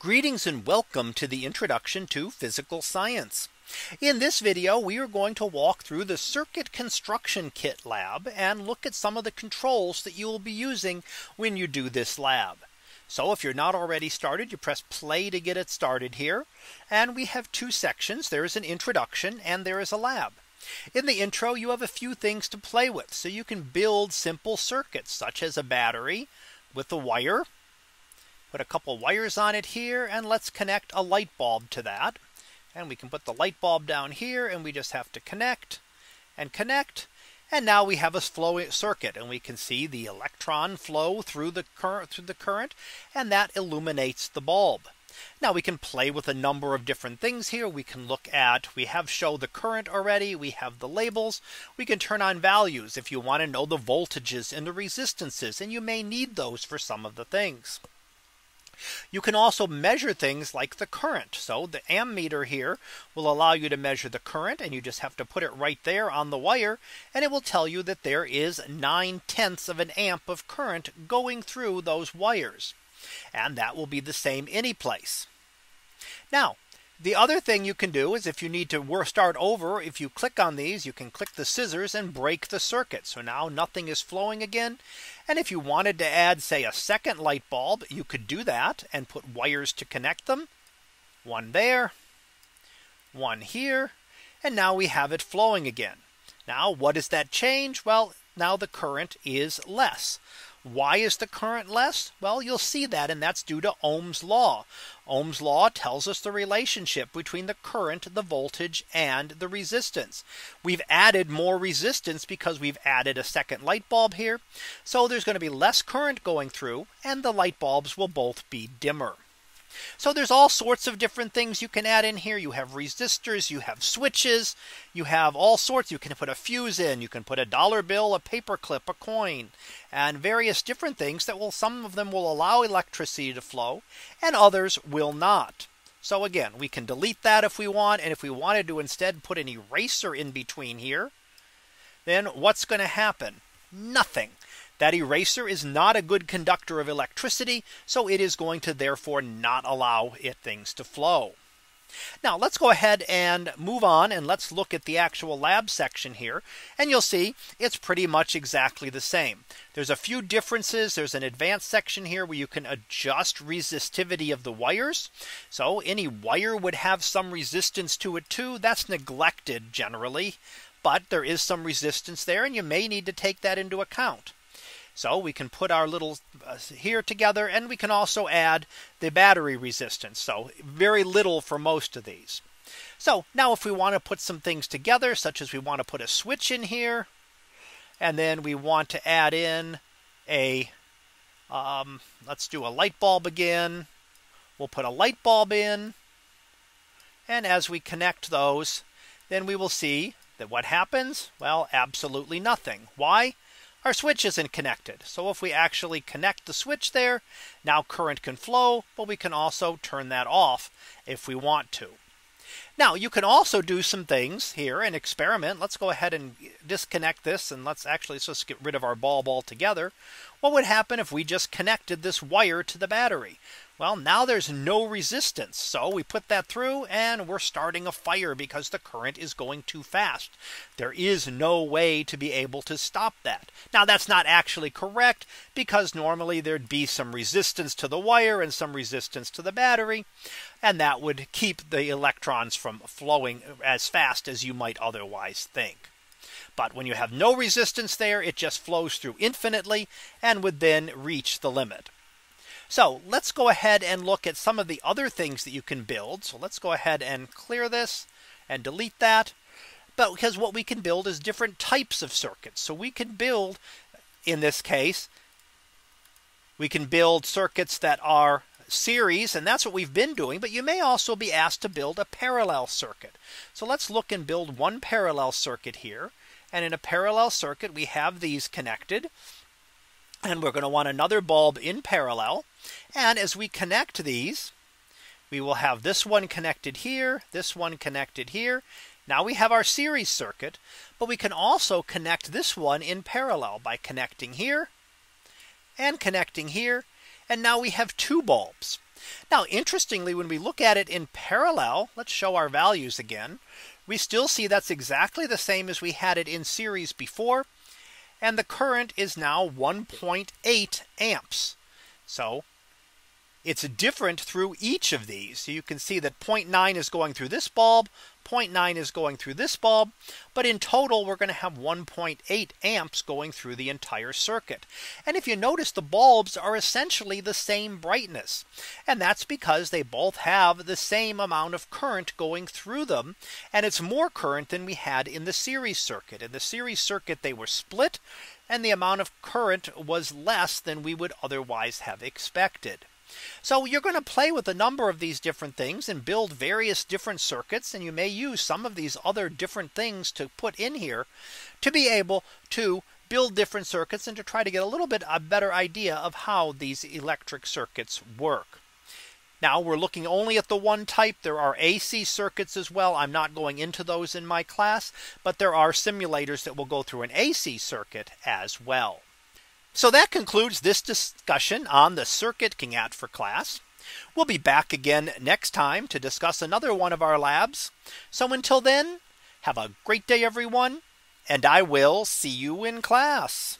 Greetings and welcome to the introduction to physical science. In this video, we are going to walk through the Circuit Construction Kit lab and look at some of the controls that you will be using when you do this lab. So if you're not already started, you press play to get it started here. And we have two sections. There is an introduction and there is a lab. In the intro, you have a few things to play with. So you can build simple circuits such as a battery with a wire. Put a couple wires on it here, and let's connect a light bulb to that. And we can put the light bulb down here, and we just have to connect. And now we have a flowing circuit, and we can see the electron flow through the current, and that illuminates the bulb. Now we can play with a number of different things here. We can look at, we have shown the current already. We have the labels. We can turn on values if you want to know the voltages and the resistances, and you may need those for some of the things. You can also measure things like the current. So the ammeter here will allow you to measure the current, and you just have to put it right there on the wire, and it will tell you that there is 0.9 amps of current going through those wires. And that will be the same any place. Now, the other thing you can do is if you need to start over, if you click on these, you can click the scissors and break the circuit. So now nothing is flowing again. And if you wanted to add, say, a second light bulb, you could do that and put wires to connect them. One there, one here, and now we have it flowing again. Now, what does that change? Well, now the current is less. Why is the current less? Well, you'll see that, and that's due to Ohm's law. Ohm's law tells us the relationship between the current, the voltage, and the resistance. We've added more resistance because we've added a second light bulb here. So there's going to be less current going through, and the light bulbs will both be dimmer. So there's all sorts of different things you can add in here. You have resistors, you have switches, you have all sorts. You can put a fuse in, you can put a dollar bill, a paper clip, a coin, and various different things that will, some of them will allow electricity to flow and others will not. So again, we can delete that if we want. And if we wanted to instead put an eraser in between here, then what's going to happen? Nothing. That eraser is not a good conductor of electricity, so it is going to therefore not allow things to flow. Now let's go ahead and move on, and let's look at the actual lab section here, and you'll see it's pretty much exactly the same. There's a few differences. There's an advanced section here where you can adjust resistivity of the wires. So any wire would have some resistance to it too. That's neglected generally, but there is some resistance there, and you may need to take that into account. So we can put our little here together, and we can also add the battery resistance. So very little for most of these. So now if we want to put some things together, such as we want to put a switch in here, and then we want to add in a, let's do a light bulb again. We'll put a light bulb in. And as we connect those, then we will see that what happens? Well, absolutely nothing. Why? Our switch isn't connected. So if we actually connect the switch there, now current can flow, but we can also turn that off if we want to. Now you can also do some things here and experiment. Let's go ahead and disconnect this, and let's just get rid of our bulb altogether. What would happen if we just connected this wire to the battery? Well, now there's no resistance. So we put that through and we're starting a fire because the current is going too fast. There is no way to be able to stop that. Now that's not actually correct, because normally there'd be some resistance to the wire and some resistance to the battery, and that would keep the electrons from flowing as fast as you might otherwise think. But when you have no resistance there, it just flows through infinitely and would then reach the limit. So let's go ahead and look at some of the other things that you can build. So let's go ahead and clear this and delete that. But because what we can build is different types of circuits. So we can build, in this case, we can build circuits that are series, and that's what we've been doing. But you may also be asked to build a parallel circuit. So let's look and build one parallel circuit here. And in a parallel circuit, we have these connected. And we're going to want another bulb in parallel. And as we connect these, we will have this one connected here, this one connected here. Now we have our series circuit, but we can also connect this one in parallel by connecting here and connecting here. And now we have two bulbs. Now, interestingly, when we look at it in parallel, let's show our values again, we still see that's exactly the same as we had it in series before. And the current is now 1.8 amps. So it's different through each of these. So you can see that 0.9 is going through this bulb, 0.9 is going through this bulb, but in total we're going to have 1.8 amps going through the entire circuit. And if you notice, the bulbs are essentially the same brightness, and that's because they both have the same amount of current going through them, and it's more current than we had in the series circuit. In the series circuit they were split, and the amount of current was less than we would otherwise have expected. So you're going to play with a number of these different things and build various different circuits, and you may use some of these other different things to put in here to be able to build different circuits and to try to get a little bit a better idea of how these electric circuits work. Now we're looking only at the one type. There are AC circuits as well. I'm not going into those in my class, but there are simulators that will go through an AC circuit as well. So that concludes this discussion on the circuit Kingat for class. We'll be back again next time to discuss another one of our labs. So until then, have a great day, everyone, and I will see you in class.